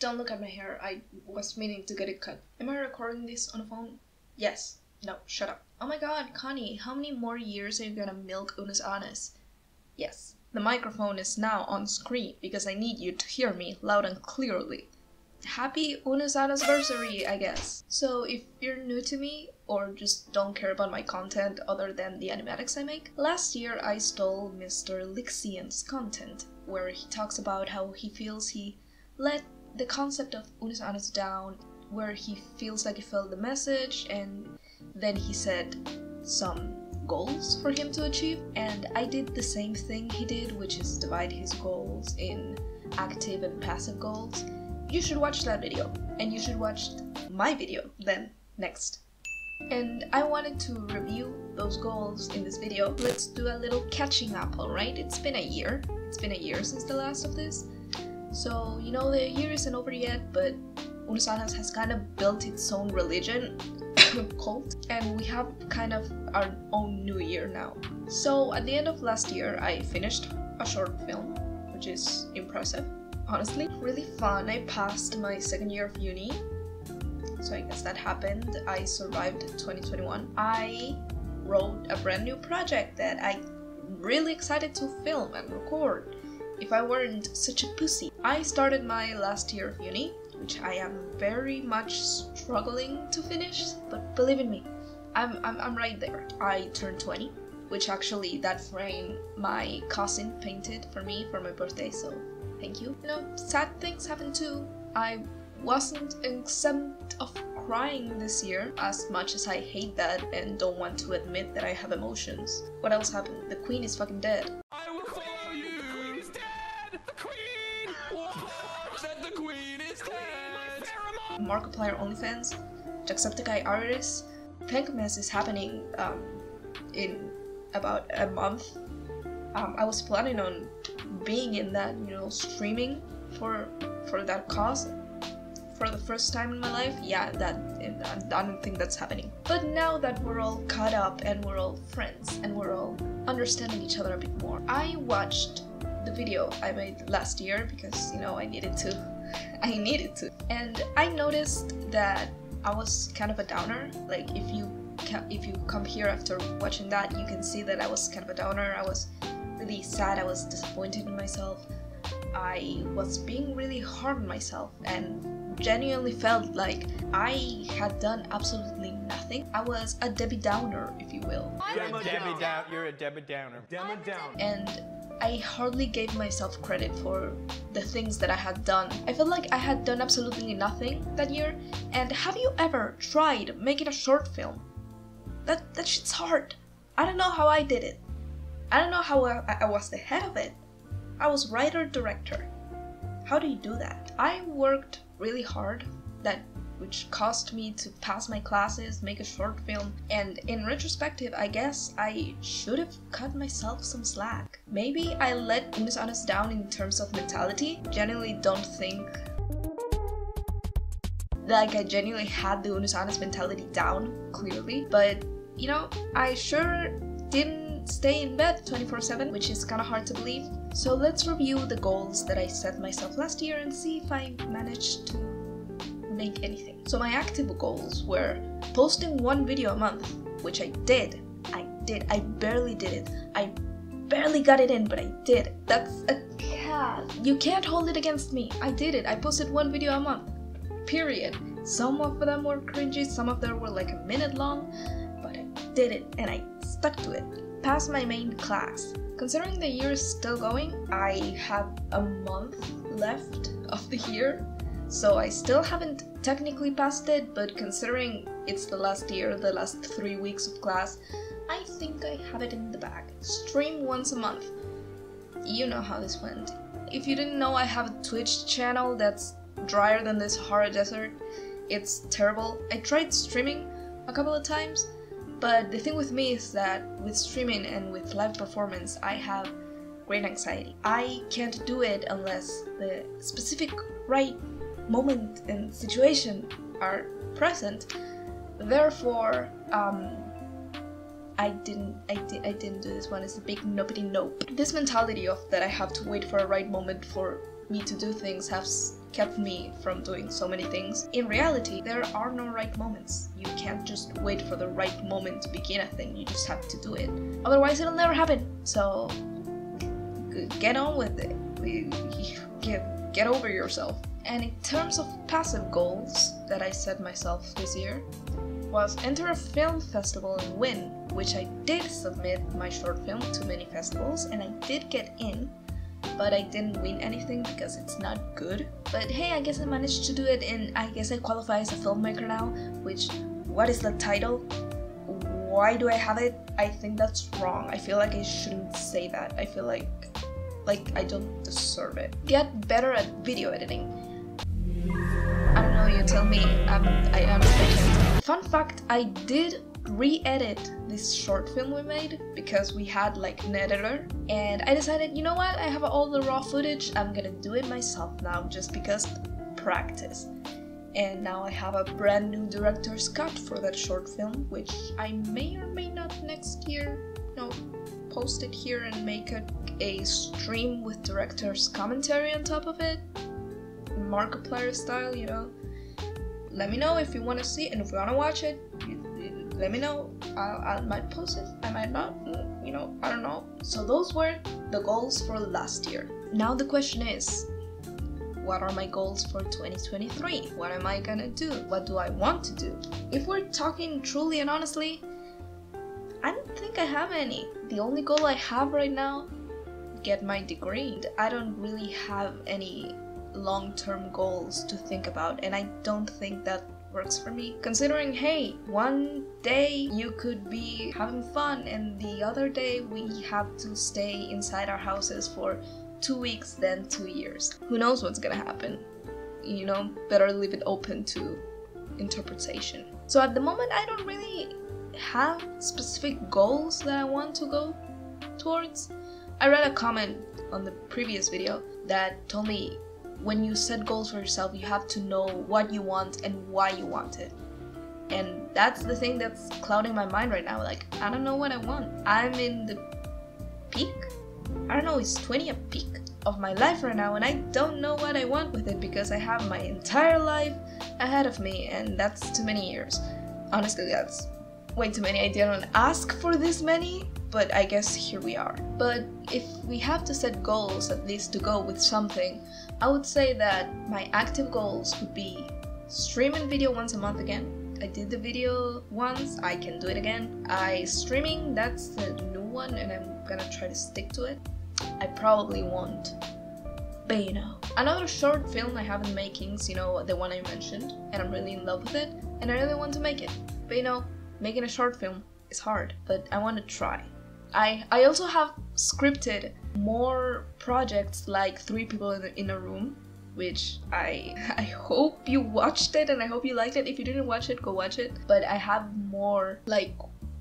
Don't look at my hair, I was meaning to get it cut. Am I recording this on a phone? Yes. No, shut up. Oh my god, Connie, how many more years are you gonna milk Unus Annus? Yes. The microphone is now on screen because I need you to hear me loud and clearly. Happy Unus Annusversary, I guess. So if you're new to me, or just don't care about my content other than the animatics I make, last year I stole Mr. Lixian's content, where he talks about how he feels he let the concept of Unus Annus down, where he feels like he failed the message, and then he said some goals for him to achieve, and I did the same thing he did, which is divide his goals in active and passive goals. You should watch that video, and you should watch my video then next. And I wanted to review those goals in this video. Let's do a little catching up, alright? It's been a year. It's been a year since the last of this. So, you know, the year isn't over yet, but Unus Annus has kind of built its own religion, cult, and we have kind of our own new year now. So, at the end of last year, I finished a short film, which is impressive, honestly. Really fun. I passed my second year of uni, so I guess that happened. I survived 2021. I wrote a brand new project that I'm really excited to film and record. If I weren't such a pussy. I started my last year of uni, which I am very much struggling to finish, but believe in me, I'm right there. I turned 20, which actually that frame my cousin painted for me for my birthday, so thank you. You know, sad things happen too. I wasn't exempt of crying this year, as much as I hate that and don't want to admit that I have emotions. What else happened? The queen is fucking dead. Markiplier OnlyFans, Jacksepticeye artists. Pankmas is happening in about a month. I was planning on being in that, you know, streaming for that cause for the first time in my life. Yeah, I don't think that's happening. But now that we're all caught up and we're all friends and we're all understanding each other a bit more, I watched the video I made last year because, you know, I needed to. And I noticed that I was kind of a downer. Like, if you come here after watching that, you can see that I was kind of a downer. I was really sad. I was disappointed in myself. I was being really hard on myself and genuinely felt like I had done absolutely nothing. I was a Debbie Downer, if you will. You're a Debbie Downer. And I hardly gave myself credit for the things that I had done. I felt like I had done absolutely nothing that year. And have you ever tried making a short film? That shit's hard. I don't know how I did it. I don't know how I was the head of it. I was writer director. How do you do that? I worked really hard, which caused me to pass my classes, make a short film, and in retrospective, I guess I should have cut myself some slack. Maybe I let Unus Annus down in terms of mentality. Genuinely don't think like I genuinely had the Unus Annus mentality down, clearly, but you know, I sure didn't stay in bed 24/7, which is kind of hard to believe. So let's review the goals that I set myself last year and see if I managed to make anything. So my active goals were posting one video a month, which I did. I barely did it. I barely got it in, but I did. That's a cat. You can't hold it against me. I did it. I posted one video a month, period. Some of them were cringy, some of them were like a minute long, but I did it and I stuck to it. Past my main class. Considering the year is still going, I have a month left of the year. So I still haven't technically passed it, but considering it's the last year, the last 3 weeks of class, I think I have it in the bag. Stream once a month. You know how this went. If you didn't know, I have a Twitch channel that's drier than this Sahara Desert. It's terrible. I tried streaming a couple of times, but the thing with me is that with streaming and with live performance, I have great anxiety. I can't do it unless the specific right moment and situation are present. Therefore, I didn't do this one. It's a big nobody nope. This mentality of that I have to wait for a right moment for me to do things have kept me from doing so many things. In reality, there are no right moments. You can't just wait for the right moment to begin a thing, you just have to do it. Otherwise it'll never happen, so get on with it. Get over yourself. And in terms of passive goals that I set myself this year, was enter a film festival and win, which I did submit my short film to many festivals and I did get in, but I didn't win anything because it's not good. But hey, I guess I managed to do it and I guess I qualify as a filmmaker now, which, what is the title? Why do I have it? I think that's wrong. I feel like I shouldn't say that. I feel like I don't deserve it. Get better at video editing. I don't know, you tell me, I am patient. Fun fact, I did re-edit this short film we made because we had like an editor and I decided, you know what, I have all the raw footage, I'm gonna do it myself now just because practice. And now I have a brand new director's cut for that short film, which I may or may not next year, no, post it here and make a stream with director's commentary on top of it, Markiplier style, you know. Let me know if you want to see it and if you want to watch it, let me know. I might post it, I might not, you know, I don't know. So those were the goals for last year. Now the question is, what are my goals for 2023? What am I gonna do? What do I want to do? If we're talking truly and honestly, I don't think I have any. The only goal I have right now, get my degree. I don't really have any long-term goals to think about and I don't think that works for me. Considering, hey, one day you could be having fun and the other day we have to stay inside our houses for 2 weeks, then 2 years. Who knows what's gonna happen? You know, better leave it open to interpretation. So at the moment I don't really have specific goals that I want to go towards. I read a comment on the previous video that told me, when you set goals for yourself, you have to know what you want and why you want it. And that's the thing that's clouding my mind right now. Like, I don't know what I want. I'm in the peak. I don't know, is 20 a peak of my life right now? And I don't know what I want with it because I have my entire life ahead of me. And that's too many years. Honestly, that's way too many. I didn't ask for this many, but I guess here we are. But if we have to set goals, at least to go with something, I would say that my active goals would be streaming video once a month again. I did the video once, I can do it again. Streaming, that's the new one and I'm gonna try to stick to it. I probably won't, but you know. Another short film I have in makings, you know, the one I mentioned, and I'm really in love with it and I really want to make it. But you know, making a short film is hard, but I want to try. I also have scripted more projects like 3 people in a room, which I hope you watched it and I hope you liked it. If you didn't watch it, go watch it. But I have more like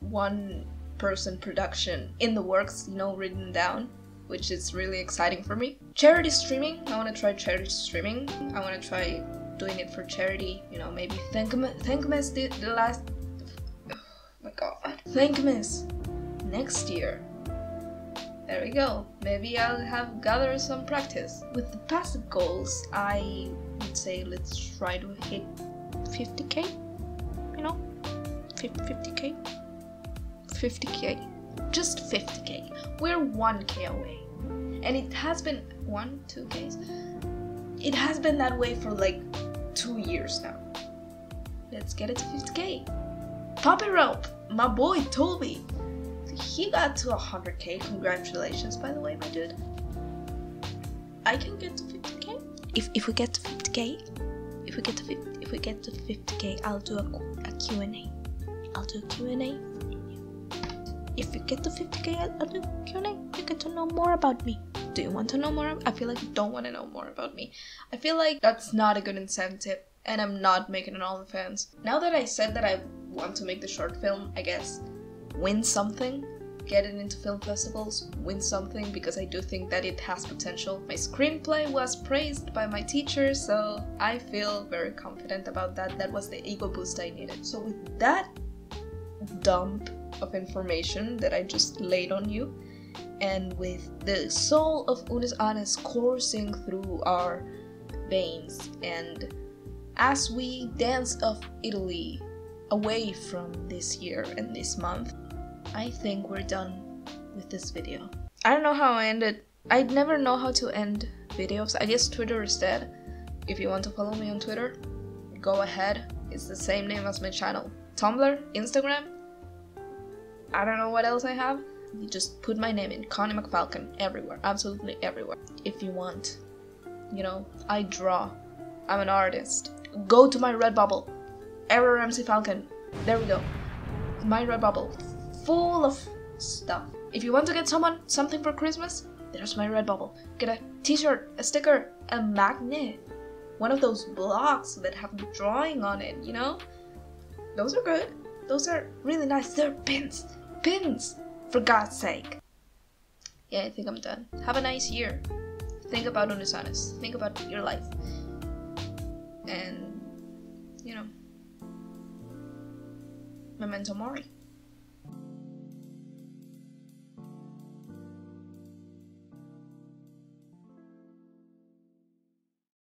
1-person production in the works, you know, written down, which is really exciting for me. Charity streaming, I want to try charity streaming. I want to try doing it for charity, you know, maybe Thankmas did the last, oh my god, Thankmas next year. There we go. Maybe I'll have gathered some practice. With the passive goals, I would say let's try to hit 50k, you know, 50k, just 50k. We're 1k away. And it has been, 2 k's? It has been that way for like 2 years now. Let's get it to 50k. Puppy rope, my boy Toby. He got to 100k, congratulations by the way, my dude. I can get to 50k? If we get to 50k, if we get to 50k, I'll do a Q&A. I'll do a Q&A. If we get to 50k, I'll do a Q&A. You get to know more about me. Do you want to know more? I feel like you don't want to know more about me. I feel like that's not a good incentive and I'm not making an OnlyFans. Now that I said that I want to make the short film, I guess, win something, get it into film festivals, win something, because I do think that it has potential. My screenplay was praised by my teacher, so I feel very confident about that. That was the ego boost I needed. So with that dump of information that I just laid on you, and with the soul of Unus Annus coursing through our veins, and as we dance off Italy away from this year and this month, I think we're done with this video. I don't know how I ended. I never know how to end videos. I guess Twitter is dead. If you want to follow me on Twitter, go ahead. It's the same name as my channel. Tumblr, Instagram, I don't know what else I have. You just put my name in, Connie McFalcon, everywhere, absolutely everywhere. If you want, you know, I draw. I'm an artist. Go to my Redbubble, ErrorMCFalcon. There we go. My Redbubble, full of stuff. If you want to get someone something for Christmas, there's my Redbubble. Get a t-shirt, a sticker, a magnet, one of those blocks that have drawing on it, you know? Those are good. Those are really nice. They're pins. Pins! For God's sake. Yeah, I think I'm done. Have a nice year. Think about Unus Annus. Think about your life. And, you know, memento mori.